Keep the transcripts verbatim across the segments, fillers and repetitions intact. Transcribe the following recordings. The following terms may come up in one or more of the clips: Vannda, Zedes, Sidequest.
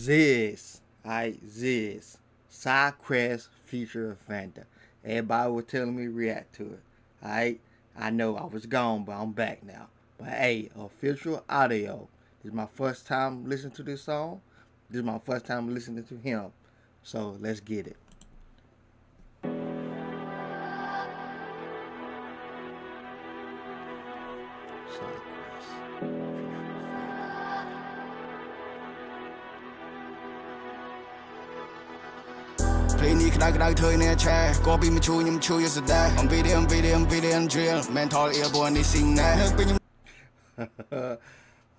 Zedes, alright, Zedes, Sidequest feature of Vannda. Everybody was telling me to react to it, alright? I know I was gone, but I'm back now. But hey, official audio. This is my first time listening to this song. This is my first time listening to him. So let's get it. Play ni kdak kdak thoi ne chair copy me chu nyum chu yo sadai on video video video drill mental airborne ni sing na.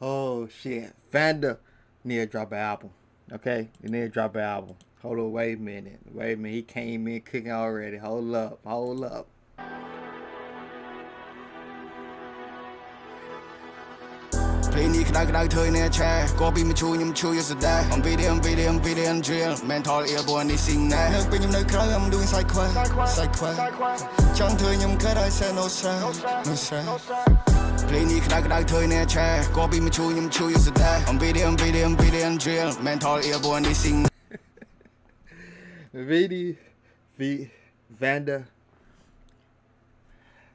Oh shit, Vannda need to drop an album. Okay, he need to drop an album. Hold on, wait a minute, wait a minute. He came in cooking already. Hold up, hold up. Play ni kdak kdak thoi ne chair copy me chu nyum chu yo sadai on video video video drill mental airborne ni sing na. Nung pe nyum neu krau am doing sidequest sidequest chang thoi nyum khat I say no sound no sound. Play ni kdak kdak thoi ne chair copy me chu nyum chu yo sadai on video video video drill mental airborne ni sing. Vidi, V, Vannda.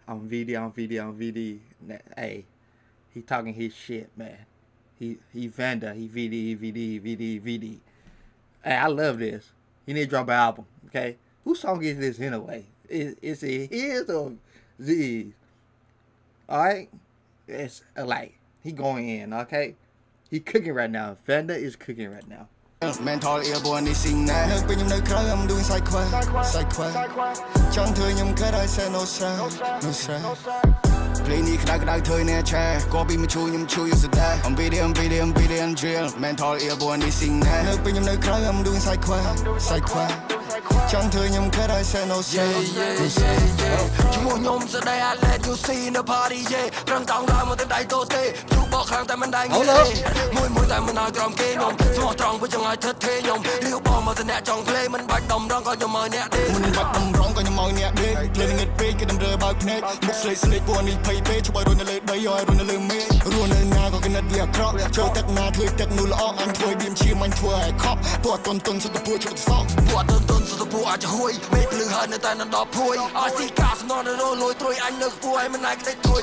I'm Vidi, I'm Vidi, I'm Vidi. Hey, he talking his shit, man. He he Vannda, he Vidi, he Vidi, he Vidi, Vidi. Hey, I love this. He need to drop an album, okay? Whose song is this anyway? Is is it his or Z's? All right, it's like he going in, okay? He cooking right now. Vannda is cooking right now. Mental airborne is sing now. Nung pe nyum neu krau am doing sidequest sidequest chang thoi nyum khat I say no sound no sound. Play ni kdak kdak thoi ne chair copy me chu nyum chu yo sadai on video video video drill mental airborne is sing now. Nung pe nyum neu krau am doing sidequest sidequest chang thoi nyum khat I say no sound no sound. Chu nyum sadai I let you see the party yeah trong tong la mo dai to te chu bo khang tai man dai moi moi tai man na krom ke nyum so trong po I took care of you all my net don't play man back dumb wrong cause you my net man back dumb wrong cause you my net living it big get them rare about net mix slay snake for me pay pay choi run le day yo run le me run le na cause net we across choi tak na choi tak nu loo am choi beam chi man choi I cop po ton ton so to po choi so po ton ton so to po a choi me lư hênតែនៅដល់ភួយអស់ទីកាសំណរលួយត្រួយអញនៅពួយមិនណាយក្តីត្រួយ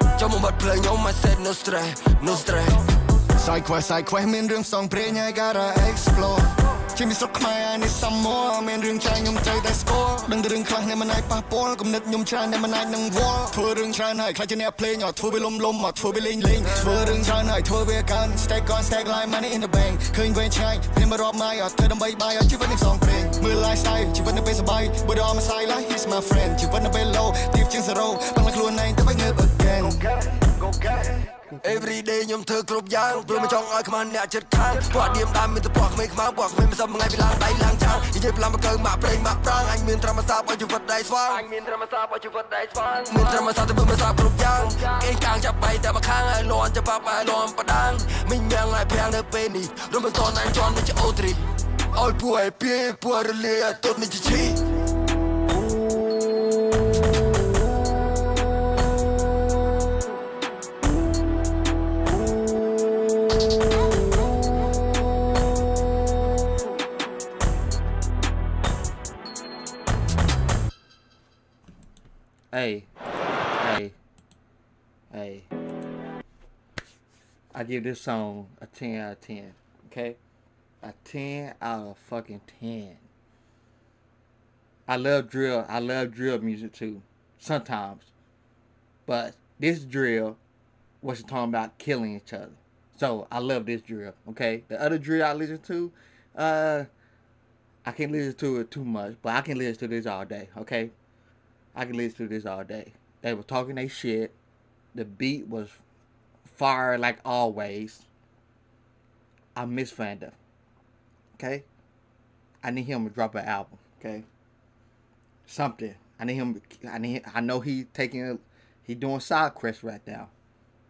ចាំមកបាត់ play ខ្ញុំ I said no stress no stress. Sidequest sidequest មានរឿងសងព្រេងហើយ gotta explore ជាមិស្រុកខ្មែរនេះសាមរមានរឿងចាញ់ខ្ញុំត្រូវតែស្គាល់ដឹងរឿងខ្លះអ្នកមិនអាចប៉ះពាល់គំនិតខ្ញុំច្រើនអ្នកមិនអាចនឹងវល់ធ្វើរឿងច្រើនហើយខ្លះជាអ្នកភ្លេងអត់ធ្វើវាលំលំអត់ធ្វើវាលេងលេងធ្វើរឿងច្រើនហើយធ្វើវាកាន់ stack on stack like money in the bank ឃើញវែងឆ្ងាយខ្ញុំមិនរាប់ម៉ាយអត់ធ្វើដើម្បីបាយអត់ជីវិតនឹងសងព្រេងមើល lifestyle ជីវិតនៅពេលសប្បាយ but all my side life is my friend ជីវិតនៅពេល low ទីជាងzero បងខ្លួនឯងទៅវិញងើប again go get it every day ខ្ញុំធ្វើគ្រប់យ៉ាងព្រោះមិនចង់ឲ្យខ្មាស់អ្នកចិត្តខាងពួកឌៀមដាំមានតែពួកក្មេងខ្មៅពួកក្មេងមិនសមថ្ងៃពីឡើងដៃឡើងចោលនិយាយប្លំមកកើម៉ាក់ប្រេងម៉ាក់ប្រាំងអញមានត្រឹមអាសាបឲ្យជីវិតដៃស្វាងអញមានត្រឹមអាសាបឲ្យជីវិតដៃស្វាងមានត្រឹមអាសាទៅមិនអាសាគ្រប់យ៉ាងគេកាងចាប់បៃតែមកខាងឲ្យលន់ចាប់បៃលន់បដាងមិនញ៉ាំងឲ្យប្រាំងនៅពេលនេះរំមិនតនអញជន់មិនជាអូទ្រីអោយពួកឯងពីពួករលាទត់មិនជាជីHey, hey, hey, I give this song a ten out of ten, okay? A ten out of fucking ten. I love drill, I love drill music too, sometimes. But this drill wasn't talking about killing each other. So I love this drill, okay? The other drill I listen to, uh, I can't listen to it too much, but I can listen to this all day, okay? I can listen to this all day. They were talking they shit. The beat was fire like always. I miss Vannda. okay? I need him to drop an album, okay? Something. I need him. I need. I know he taking. A, he doing Sidequest right now.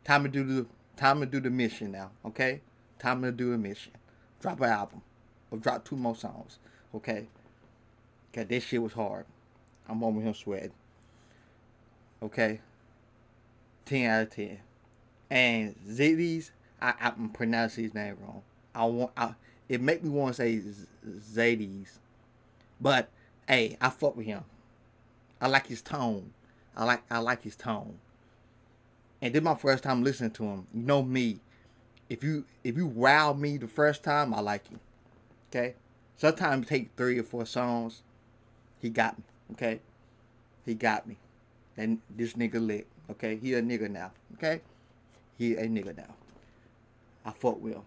Time to do the. Time to do the mission now, okay? Time to do the mission. Drop an album, or drop two more songs, okay? Okay, this shit was hard. I'm over him sweating. Okay. ten out of ten. And Zedes, I I'm pronouncing his name wrong. I want. I, it make me want to say Zedes, but hey, I fuck with him. I like his tone. I like I like his tone. And this is my first time listening to him. You know me. If you if you wow me the first time, I like you. Okay. Sometimes take three or four songs. He got me. Okay. He got me. And this nigga lit. Okay. He a nigga now. Okay. He a nigga now. I fuck with him.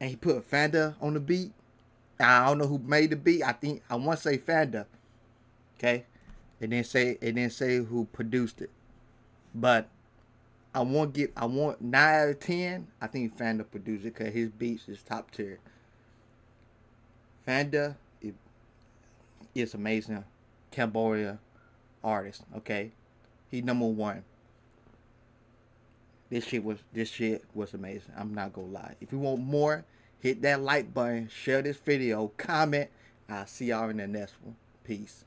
And he put Vannda on the beat. I don't know who made the beat. I think I want to say Vannda. Okay. It didn't say it didn't say who produced it. But I want get I want nine out of ten. I think Vannda produced it because his beats is top tier. Vannda is is amazing Cambodia artist, okay? He number one. This shit was this shit was amazing. I'm not gonna lie. If you want more, hit that like button, share this video, comment. I'll see y'all in the next one. Peace.